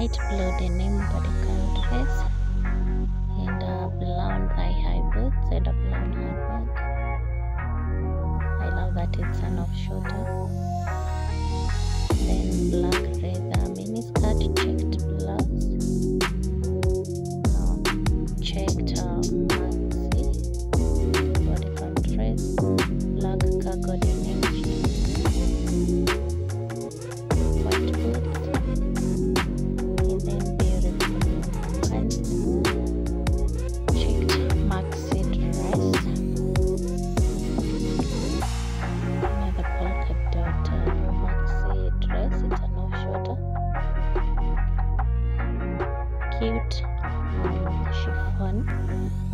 light blue denim bodycon dress and a blonde thigh-high boots and a blonde handbag. I love that it's an off-shoulder. Then black leather mini skirt, checked blouse, checked maxi bodycon dress, black cargo denim jeans, white boots. Cute chiffon.